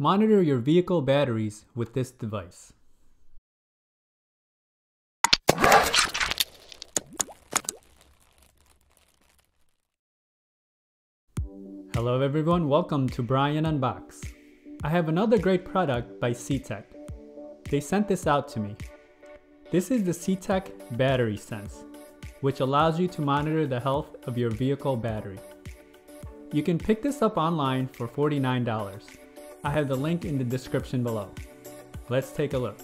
Monitor your vehicle batteries with this device. Hello everyone, welcome to Brian Unboxed. I have another great product by CTEK. They sent this out to me. This is the CTEK Battery Sense, which allows you to monitor the health of your vehicle battery. You can pick this up online for $49. I have the link in the description below. Let's take a look.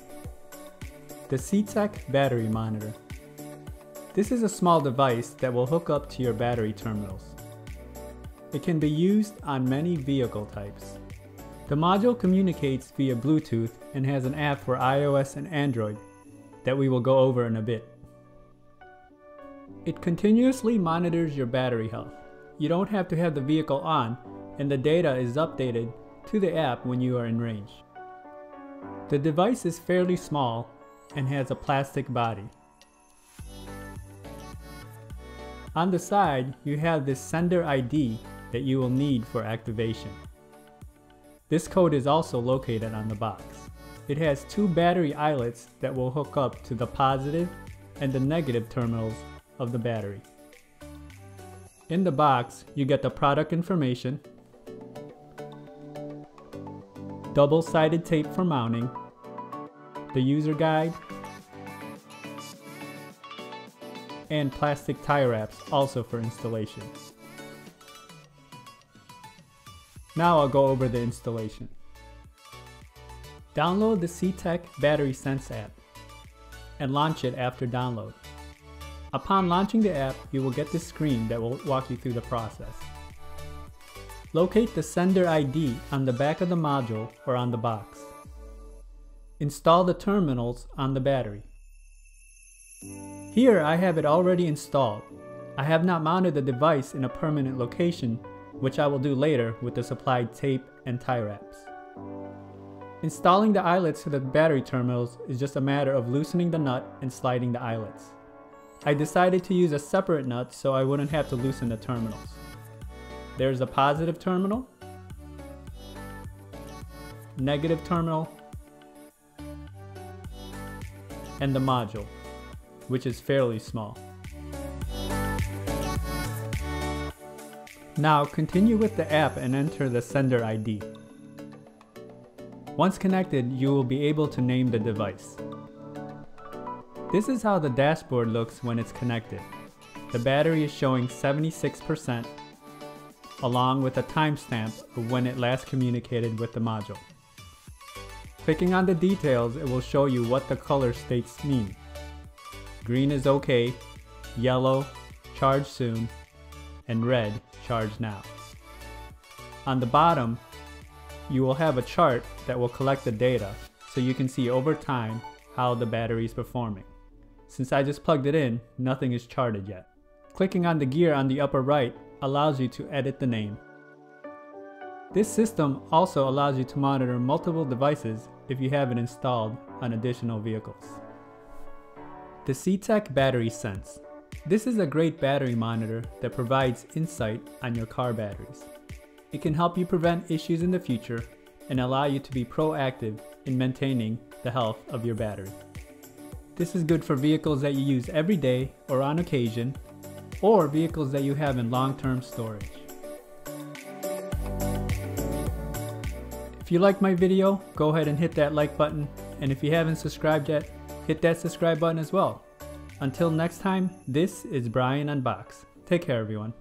The CTEK Battery Monitor. This is a small device that will hook up to your battery terminals. It can be used on many vehicle types. The module communicates via Bluetooth and has an app for iOS and Android that we will go over in a bit. It continuously monitors your battery health. You don't have to have the vehicle on, and the data is updated to the app when you are in range. The device is fairly small and has a plastic body. On the side, you have this sender ID that you will need for activation. This code is also located on the box. It has two battery eyelets that will hook up to the positive and the negative terminals of the battery. In the box, you get the product information, double-sided tape for mounting, the user guide, and plastic tie wraps also for installation. Now I'll go over the installation. Download the CTEK Battery Sense app and launch it after download. Upon launching the app, you will get this screen that will walk you through the process. Locate the sender ID on the back of the module or on the box. Install the terminals on the battery. Here I have it already installed. I have not mounted the device in a permanent location, which I will do later with the supplied tape and tie wraps. Installing the eyelets to the battery terminals is just a matter of loosening the nut and sliding the eyelets. I decided to use a separate nut so I wouldn't have to loosen the terminals. There's a positive terminal, negative terminal, and the module, which is fairly small. Now continue with the app and enter the sender ID. Once connected, you will be able to name the device. This is how the dashboard looks when it's connected. The battery is showing 76%, along with a timestamp of when it last communicated with the module. Clicking on the details, it will show you what the color states mean. Green is OK, yellow, charge soon, and red, charge now. On the bottom, you will have a chart that will collect the data so you can see over time how the battery is performing. Since I just plugged it in, nothing is charted yet. Clicking on the gear on the upper right allows you to edit the name. This system also allows you to monitor multiple devices if you have it installed on additional vehicles. The CTEK Battery Sense. This is a great battery monitor that provides insight on your car batteries. It can help you prevent issues in the future and allow you to be proactive in maintaining the health of your battery. This is good for vehicles that you use every day or on occasion, or vehicles that you have in long-term storage. If you like my video, go ahead and hit that like button, and if you haven't subscribed yet, hit that subscribe button as well. Until next time, this is Brian Unboxed. Take care everyone.